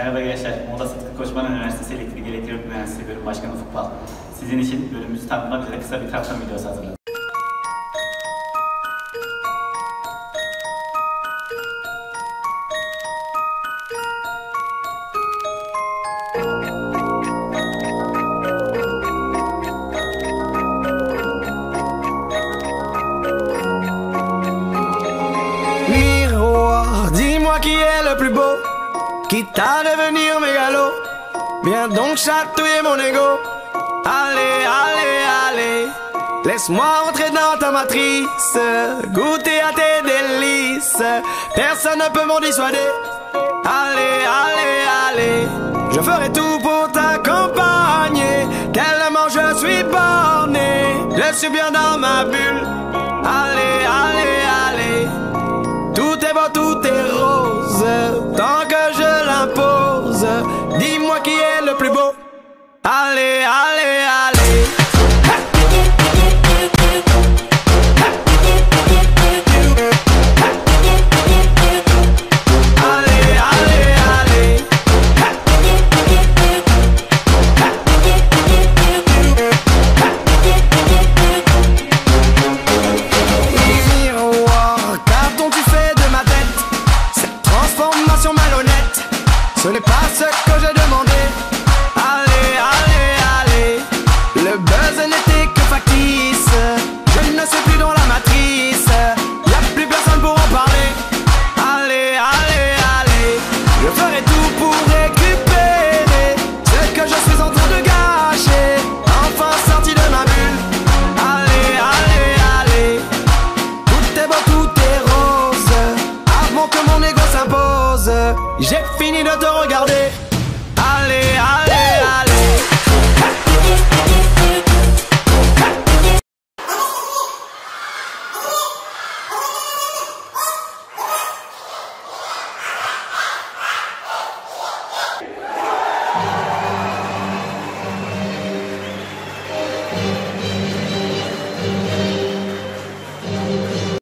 Merhaba gençler, Muğla Sıtkı Koçman Üniversitesi Elektrik Elektrik Mühendisliği Bölüm Başkanı Fuat Pal. Sizin için bölümümüzü tanıtmak üzere kısa bir tanıtım videosu hazırladım. Miroir, dis-moi qui est le plus beau, quitte à devenir mégalo. Viens donc chatouiller mon ego. Allez, allez, allez, laisse-moi entrer dans ta matrice, goûter à tes délices. Personne ne peut m'en dissuader. Allez, allez, allez, je ferai tout pour t'accompagner, tellement je suis borné, je suis bien dans ma bulle. Allez, allez, allez, tout est beau, tout est rose, tant que je l'impose. Dis-moi qui est le plus beau. Allez, allez, allez. Ce n'est pas ce que je dois.